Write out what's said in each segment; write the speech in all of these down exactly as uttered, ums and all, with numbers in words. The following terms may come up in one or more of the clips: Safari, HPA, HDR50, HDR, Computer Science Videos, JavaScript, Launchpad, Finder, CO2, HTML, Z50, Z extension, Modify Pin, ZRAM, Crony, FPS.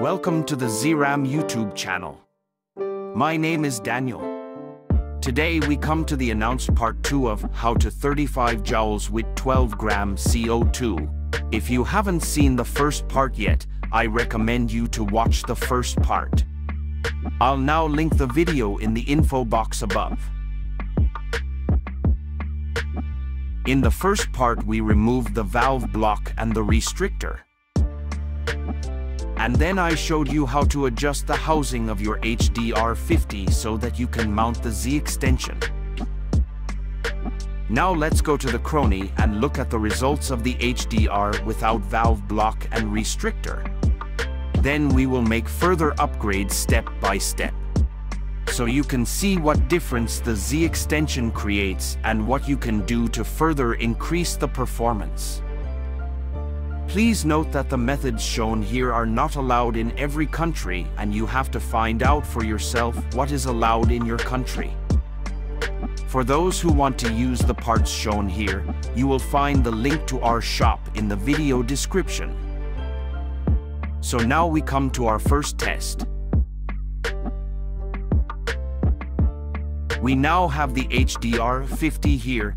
Welcome to the Z RAM YouTube channel. My name is Daniel. Today we come to the announced part two of how to thirty-five joules with twelve grams C O two. If you haven't seen the first part yet, I recommend you to watch the first part. I'll now link the video in the info box above. In the first part we removed the valve block and the restrictor. And then I showed you how to adjust the housing of your H D R fifty so that you can mount the Z extension. Now let's go to the Crony and look at the results of the H D R without valve block and restrictor. Then we will make further upgrades step by step, so you can see what difference the Z extension creates and what you can do to further increase the performance. Please note that the methods shown here are not allowed in every country, and you have to find out for yourself what is allowed in your country. For those who want to use the parts shown here, you will find the link to our shop in the video description. So now we come to our first test. We now have the H D R fifty here.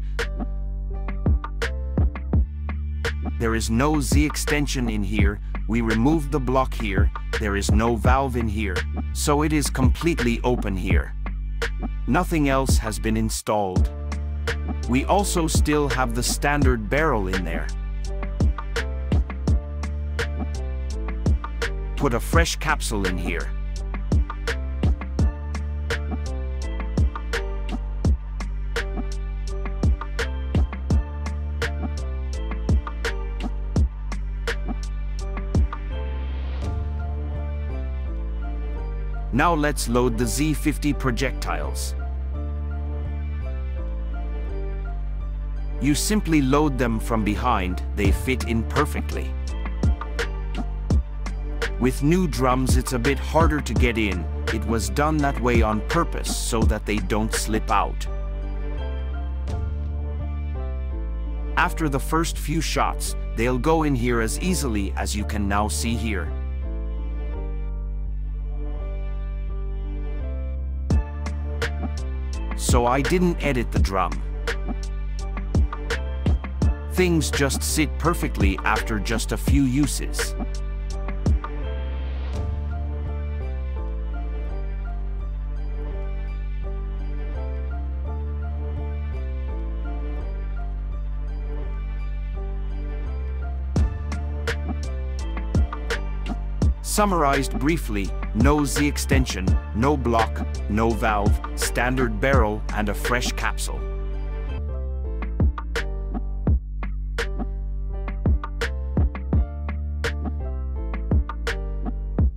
There is no Z extension in here, we removed the block here, there is no valve in here, so it is completely open here. Nothing else has been installed. We also still have the standard barrel in there. Put a fresh capsule in here. Now let's load the Z fifty projectiles. You simply load them from behind, they fit in perfectly. With new drums it's a bit harder to get in, it was done that way on purpose so that they don't slip out. After the first few shots, they'll go in here as easily as you can now see here. So I didn't edit the drum. Things just sit perfectly after just a few uses. Summarized briefly, no Z extension, no block, no valve, standard barrel, and a fresh capsule.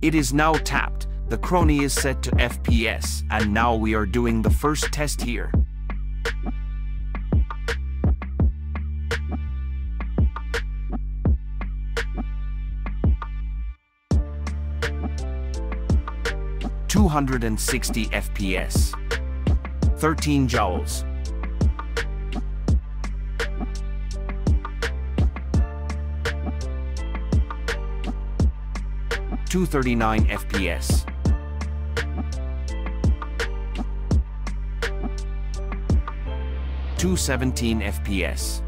It is now tapped, the Crony is set to F P S, and now we are doing the first test here. two hundred sixty F P S, thirteen joules. two thirty-nine F P S. two seventeen F P S.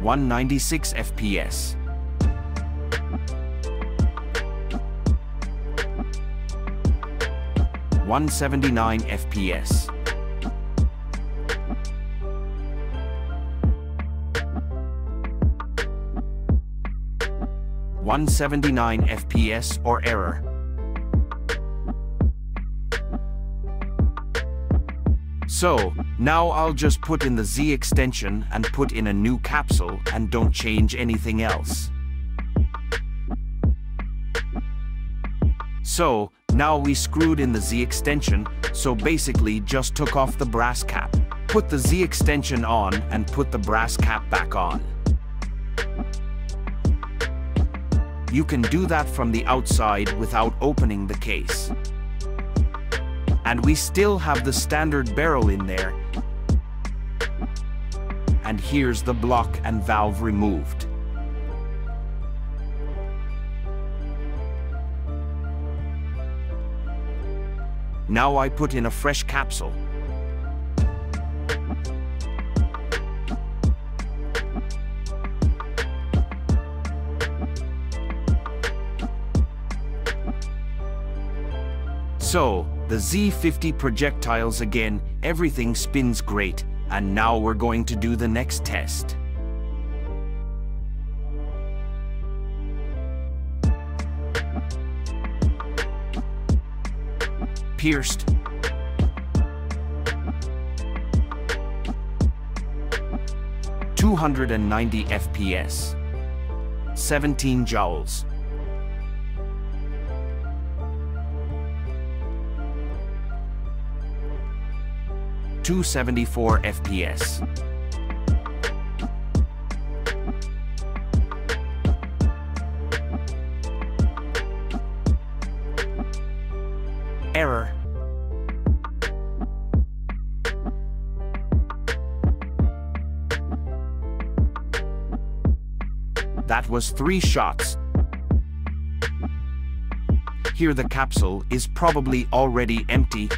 one ninety-six F P S. one seventy-nine F P S. one seventy-nine F P S or error. So, now I'll just put in the Z extension and put in a new capsule and don't change anything else. So, now we screwed in the Z extension, so basically just took off the brass cap, put the Z extension on and put the brass cap back on. You can do that from the outside without opening the case. And we still have the standard barrel in there. and here's the block and valve removed. Now I put in a fresh capsule. So, the Z fifty projectiles again, everything spins great, and now we're going to do the next test. Pierced. two hundred ninety F P S. seventeen joules. two hundred seventy-four F P S. Error. That was three shots. Here the capsule is probably already empty.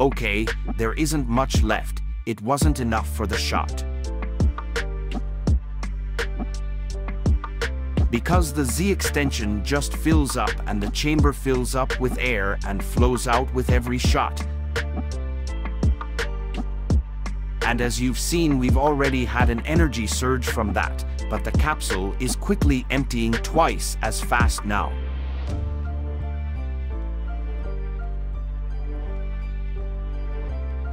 Okay, there isn't much left. It wasn't enough for the shot. Because the Z extension just fills up and the chamber fills up with air and flows out with every shot. And as you've seen, we've already had an energy surge from that, but the capsule is quickly emptying twice as fast now.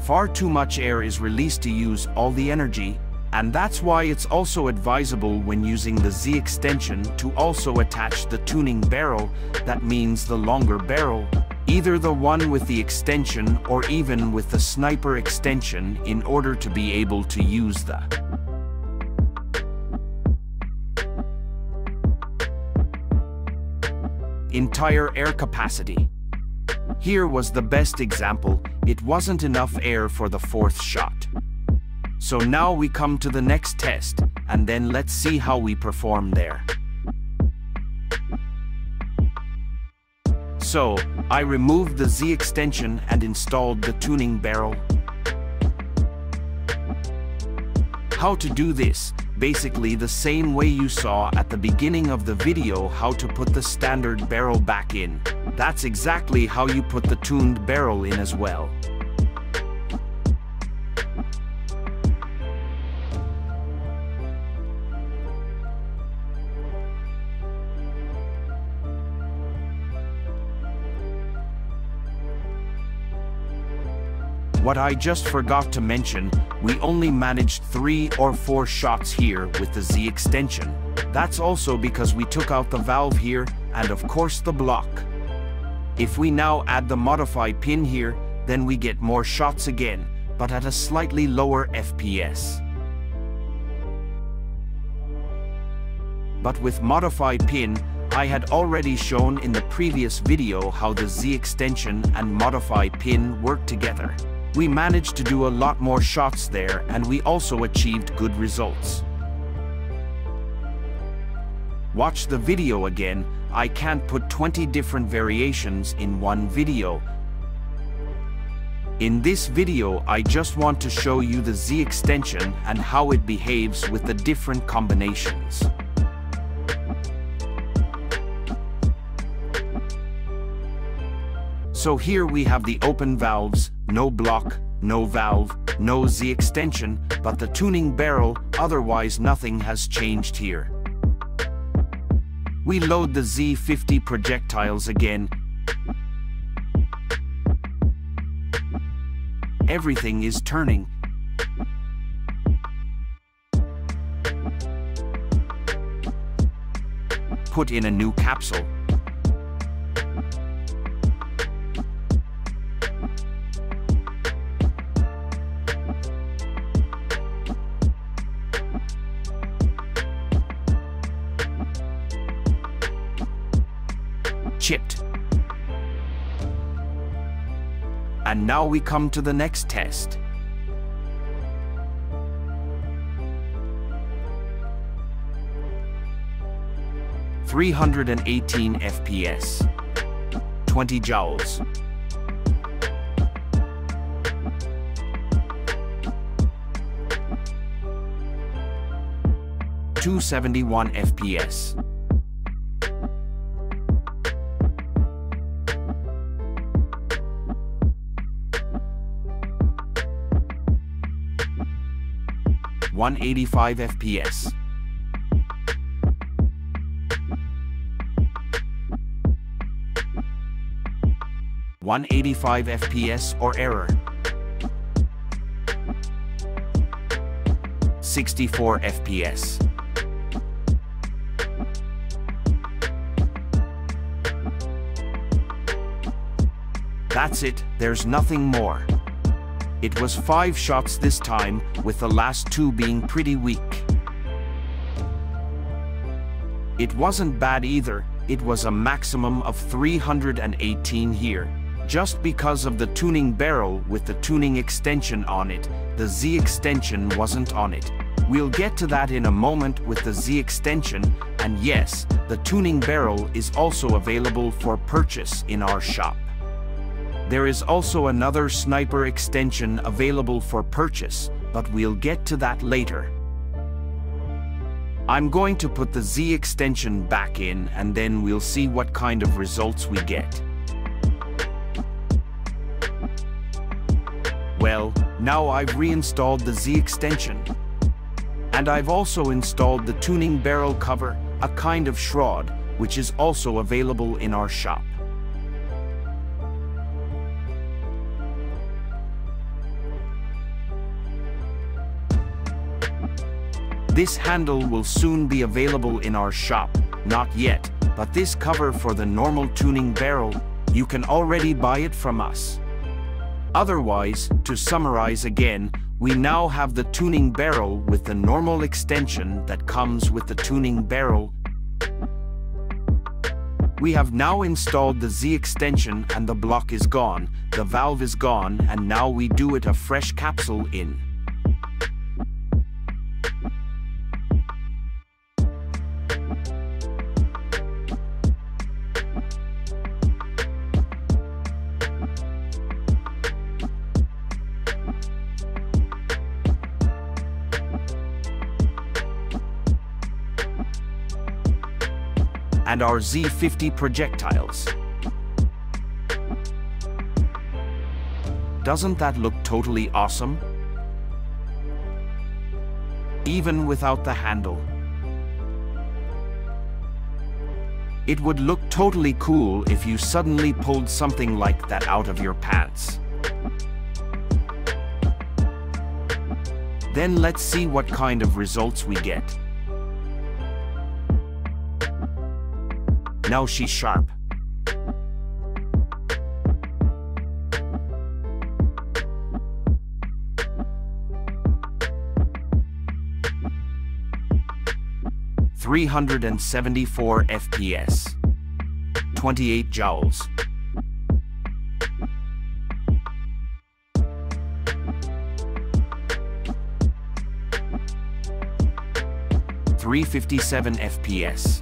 Far too much air is released to use all the energy, and that's why it's also advisable when using the Z extension to also attach the tuning barrel, that means the longer barrel, either the one with the extension or even with the sniper extension in order to be able to use the entire air capacity. Here was the best example, it wasn't enough air for the fourth shot. So now we come to the next test, and then let's see how we perform there. So, I removed the Z extension and installed the tuning barrel. How to do this? Basically the same way you saw at the beginning of the video how to put the standard barrel back in. That's exactly how you put the tuned barrel in as well. What I just forgot to mention, we only managed three or four shots here with the Z extension. That's also because we took out the valve here, and of course the block. If we now add the modify pin here, then we get more shots again, but at a slightly lower F P S. But with modify pin, I had already shown in the previous video how the Z extension and modify pin work together. We managed to do a lot more shots there, and we also achieved good results. Watch the video again, I can't put twenty different variations in one video. In this video, I just want to show you the Z extension and how it behaves with the different combinations. So here we have the open valves, no block, no valve, no Z extension, but the tuning barrel, otherwise nothing has changed here. We load the Z fifty projectiles again. Everything is turning. Put in a new capsule. Chipped. And now we come to the next test. three hundred eighteen F P S, twenty joules. two seventy-one F P S. one eighty-five F P S. one eighty-five F P S or error. sixty-four F P S. That's it, there's nothing more. It was five shots this time, with the last two being pretty weak. It wasn't bad either, it was a maximum of three hundred eighteen here. Just because of the tuning barrel with the tuning extension on it, the Z extension wasn't on it. We'll get to that in a moment with the Z extension, and yes, the tuning barrel is also available for purchase in our shop. There is also another sniper extension available for purchase, but we'll get to that later. I'm going to put the Z extension back in and then we'll see what kind of results we get. Well, now I've reinstalled the Z extension. And I've also installed the tuning barrel cover, a kind of shroud, which is also available in our shop. This handle will soon be available in our shop, not yet, but this cover for the normal tuning barrel, you can already buy it from us. Otherwise, to summarize again, we now have the tuning barrel with the normal extension that comes with the tuning barrel. We have now installed the Z extension and the block is gone, the valve is gone, and now we do it a fresh capsule in. And our Z fifty projectiles. Doesn't that look totally awesome? Even without the handle. It would look totally cool if you suddenly pulled something like that out of your pants. Then let's see what kind of results we get. Now she's sharp. three hundred seventy-four F P S. twenty-eight joules. three fifty-seven F P S.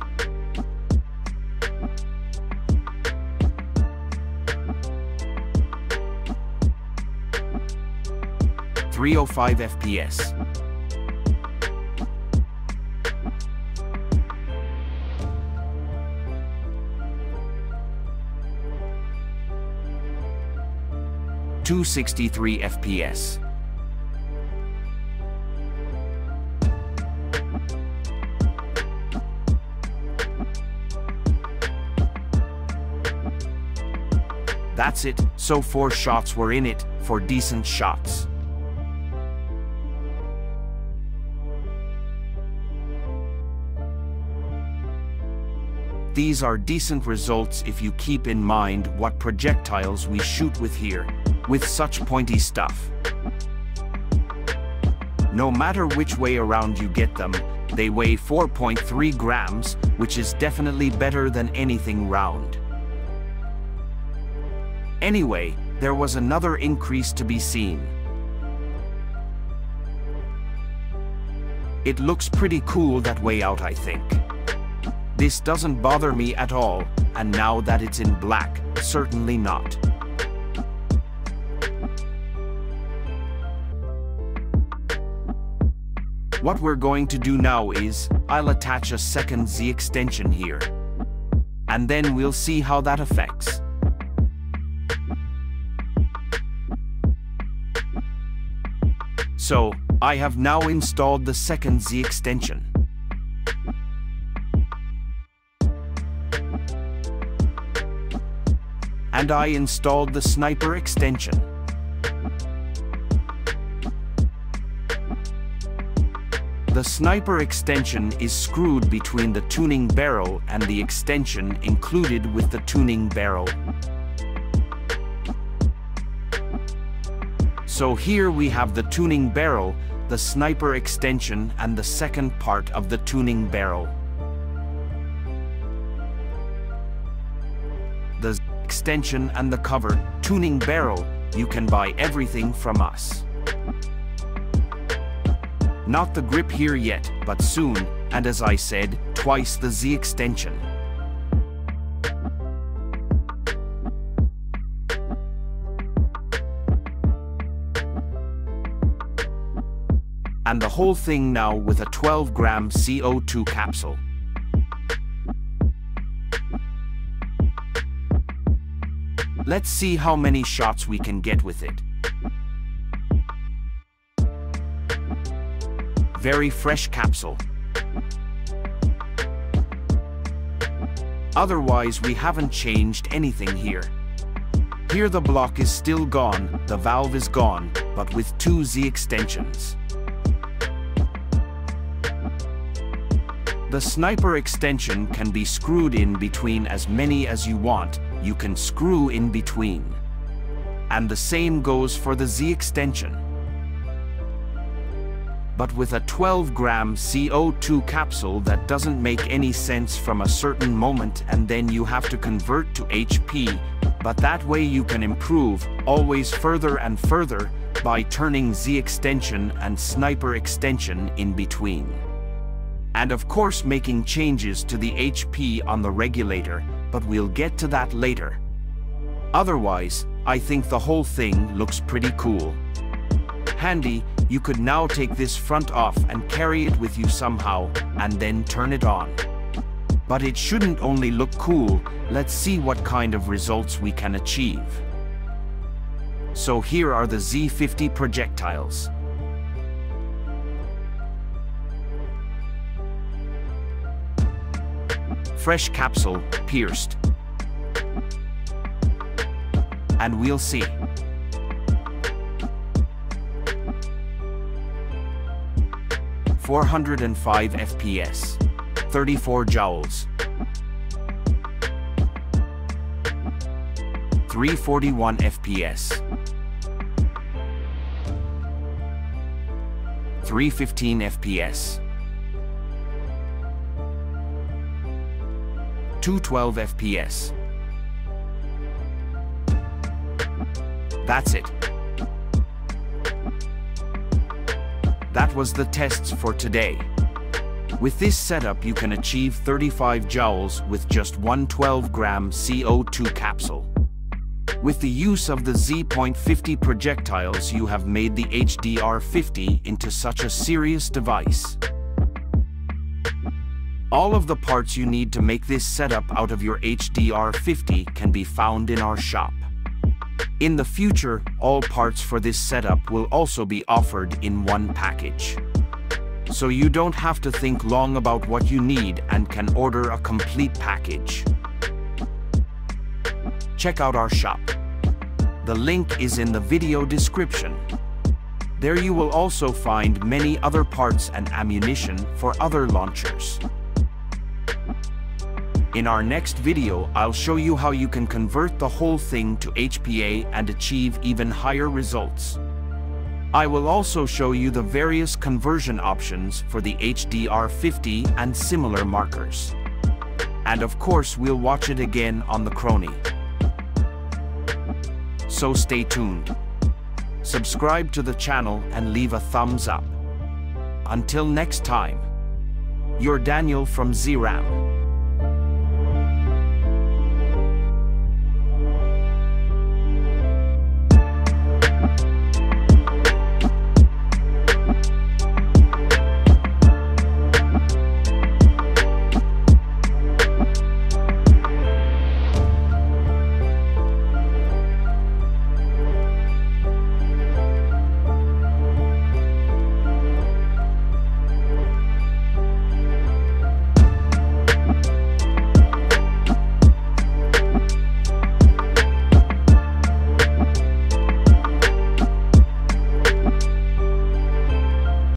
three oh five F P S. two sixty-three F P S. That's it, so four shots were in it, four decent shots. These are decent results if you keep in mind what projectiles we shoot with here, with such pointy stuff. No matter which way around you get them, they weigh four point three grams, which is definitely better than anything round. Anyway, there was another increase to be seen. It looks pretty cool that way out, I think. This doesn't bother me at all, and now that it's in black, certainly not. What we're going to do now is, I'll attach a second Z extension here. And then we'll see how that affects. So, I have now installed the second Z extension. And I installed the sniper extension. The sniper extension is screwed between the tuning barrel and the extension included with the tuning barrel. So here we have the tuning barrel, the sniper extension, and the second part of the tuning barrel. The Z extension and the cover, tuning barrel, you can buy everything from us. Not the grip here yet, but soon, and as I said, twice the Z extension. And the whole thing now with a twelve gram C O two capsule. Let's see how many shots we can get with it. Very fresh capsule. Otherwise we haven't changed anything here. Here the block is still gone, the valve is gone, but with two Z extensions. The sniper extension can be screwed in between as many as you want, you can screw in between. And the same goes for the Z extension. But with a twelve gram C O two capsule that doesn't make any sense from a certain moment, and then you have to convert to H P, but that way you can improve, always further and further, by turning Z extension and sniper extension in between. And of course making changes to the H P on the regulator, but we'll get to that later. Otherwise, I think the whole thing looks pretty cool. Handy, you could now take this front off and carry it with you somehow, and then turn it on. But it shouldn't only look cool, let's see what kind of results we can achieve. So here are the Z fifty projectiles. Fresh capsule, pierced. And we'll see. four hundred five F P S, thirty-four joules, three forty-one F P S, three fifteen F P S, two twelve F P S. That's it. That was the tests for today. With this setup you can achieve thirty-five joules with just one twelve gram C O two capsule. With the use of the Z fifty projectiles you have made the H D R fifty into such a serious device. All of the parts you need to make this setup out of your H D R fifty can be found in our shop. In the future, all parts for this setup will also be offered in one package. So you don't have to think long about what you need and can order a complete package. Check out our shop. The link is in the video description. There you will also find many other parts and ammunition for other launchers. In our next video, I'll show you how you can convert the whole thing to H P A and achieve even higher results. I will also show you the various conversion options for the H D R fifty and similar markers. And of course, we'll watch it again on the Crony. So stay tuned. Subscribe to the channel and leave a thumbs up. Until next time. Your Daniel from Z RAM.